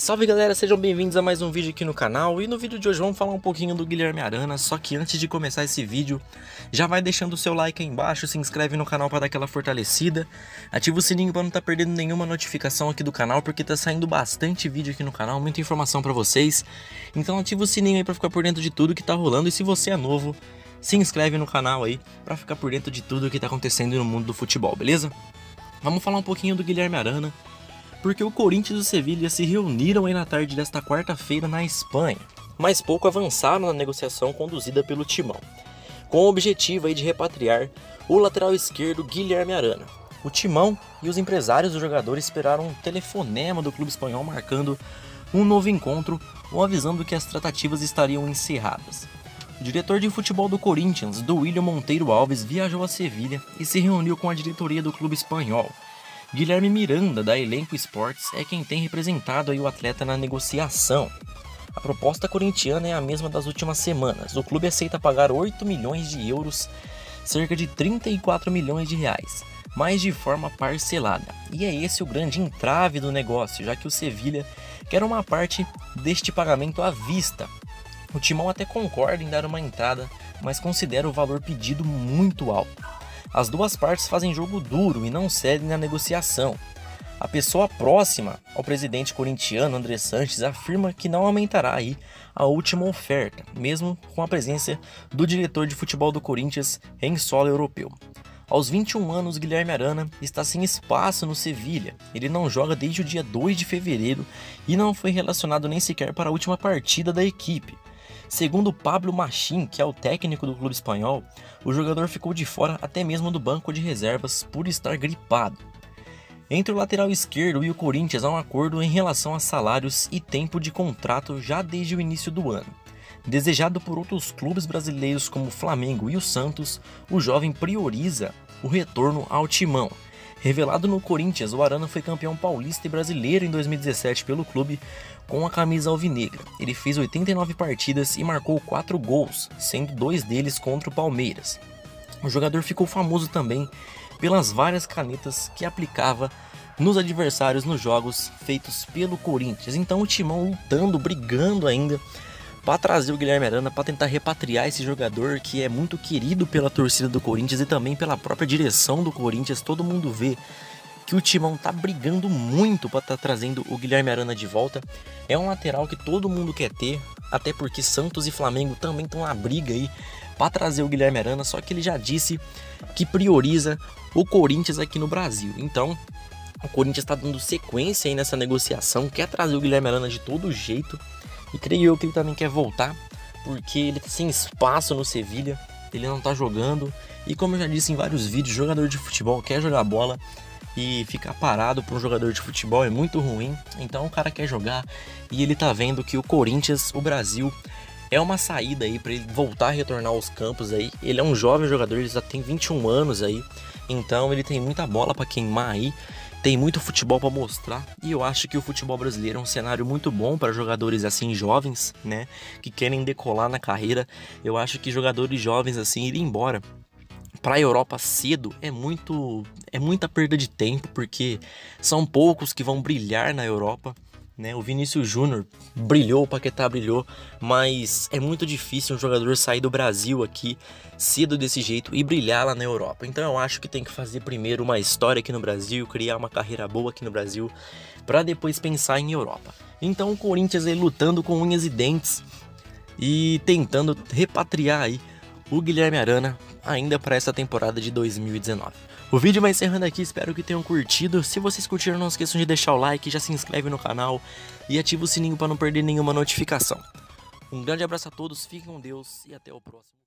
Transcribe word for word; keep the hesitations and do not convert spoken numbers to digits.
Salve galera, sejam bem-vindos a mais um vídeo aqui no canal. E no vídeo de hoje vamos falar um pouquinho do Guilherme Arana. Só que antes de começar esse vídeo, já vai deixando o seu like aí embaixo, se inscreve no canal para dar aquela fortalecida, ativa o sininho para não estar tá perdendo nenhuma notificação aqui do canal, porque tá saindo bastante vídeo aqui no canal, muita informação para vocês. Então ativa o sininho aí para ficar por dentro de tudo que tá rolando. E se você é novo, se inscreve no canal aí para ficar por dentro de tudo que tá acontecendo no mundo do futebol, beleza? Vamos falar um pouquinho do Guilherme Arana, porque o Corinthians e o Sevilla se reuniram aí na tarde desta quarta-feira na Espanha, mas pouco avançaram na negociação conduzida pelo Timão, com o objetivo aí de repatriar o lateral esquerdo Guilherme Arana. O Timão e os empresários do jogador esperaram um telefonema do clube espanhol marcando um novo encontro ou avisando que as tratativas estariam encerradas. O diretor de futebol do Corinthians, Duílio Monteiro Alves, viajou a Sevilha e se reuniu com a diretoria do clube espanhol. Guilherme Miranda, da Elenko Sports, é quem tem representado aí o atleta na negociação. A proposta corintiana é a mesma das últimas semanas. O clube aceita pagar oito milhões de euros, cerca de trinta e quatro milhões de reais, mas de forma parcelada. E é esse o grande entrave do negócio, já que o Sevilla quer uma parte deste pagamento à vista. O Timão até concorda em dar uma entrada, mas considera o valor pedido muito alto. As duas partes fazem jogo duro e não cedem na negociação. A pessoa próxima ao presidente corintiano, Andrés Sanchez, afirma que não aumentará aí a última oferta, mesmo com a presença do diretor de futebol do Corinthians em solo europeu. Aos vinte e um anos, Guilherme Arana está sem espaço no Sevilla. Ele não joga desde o dia dois de fevereiro e não foi relacionado nem sequer para a última partida da equipe. Segundo Pablo Machín, que é o técnico do clube espanhol, o jogador ficou de fora até mesmo do banco de reservas por estar gripado. Entre o lateral esquerdo e o Corinthians há um acordo em relação a salários e tempo de contrato já desde o início do ano. Desejado por outros clubes brasileiros como o Flamengo e o Santos, o jovem prioriza o retorno ao Timão. Revelado no Corinthians, o Arana foi campeão paulista e brasileiro em dois mil e dezessete pelo clube com a camisa alvinegra. Ele fez oitenta e nove partidas e marcou quatro gols, sendo dois deles contra o Palmeiras. O jogador ficou famoso também pelas várias canetas que aplicava nos adversários nos jogos feitos pelo Corinthians. Então o Timão lutando, brigando ainda para trazer o Guilherme Arana, para tentar repatriar esse jogador que é muito querido pela torcida do Corinthians e também pela própria direção do Corinthians. Todo mundo vê que o Timão tá brigando muito para estar tá trazendo o Guilherme Arana de volta. É um lateral que todo mundo quer ter, até porque Santos e Flamengo também estão na briga aí para trazer o Guilherme Arana, só que ele já disse que prioriza o Corinthians aqui no Brasil. Então o Corinthians está dando sequência aí nessa negociação, quer trazer o Guilherme Arana de todo jeito. E creio eu que ele também quer voltar, porque ele tá sem espaço no Sevilla, ele não tá jogando. E como eu já disse em vários vídeos, jogador de futebol quer jogar bola, e ficar parado para um jogador de futebol é muito ruim. Então o cara quer jogar e ele tá vendo que o Corinthians, o Brasil, é uma saída aí para ele voltar a retornar aos campos aí. Ele é um jovem jogador, ele já tem vinte e um anos aí, então ele tem muita bola para queimar aí. Tem muito futebol para mostrar e eu acho que o futebol brasileiro é um cenário muito bom para jogadores assim jovens, né, que querem decolar na carreira. Eu acho que jogadores jovens assim irem embora para a Europa cedo é muito é muita perda de tempo, porque são poucos que vão brilhar na Europa, né? O Vinícius Júnior brilhou, o Paquetá brilhou, mas é muito difícil um jogador sair do Brasil aqui cedo desse jeito e brilhar lá na Europa. Então eu acho que tem que fazer primeiro uma história aqui no Brasil, criar uma carreira boa aqui no Brasil, para depois pensar em Europa. Então o Corinthians aí lutando com unhas e dentes e tentando repatriar aí o Guilherme Arana ainda para essa temporada de dois mil e dezenove. O vídeo vai encerrando aqui, espero que tenham curtido. Se vocês curtiram, não esqueçam de deixar o like, já se inscreve no canal e ativa o sininho para não perder nenhuma notificação. Um grande abraço a todos, fiquem com Deus e até o próximo.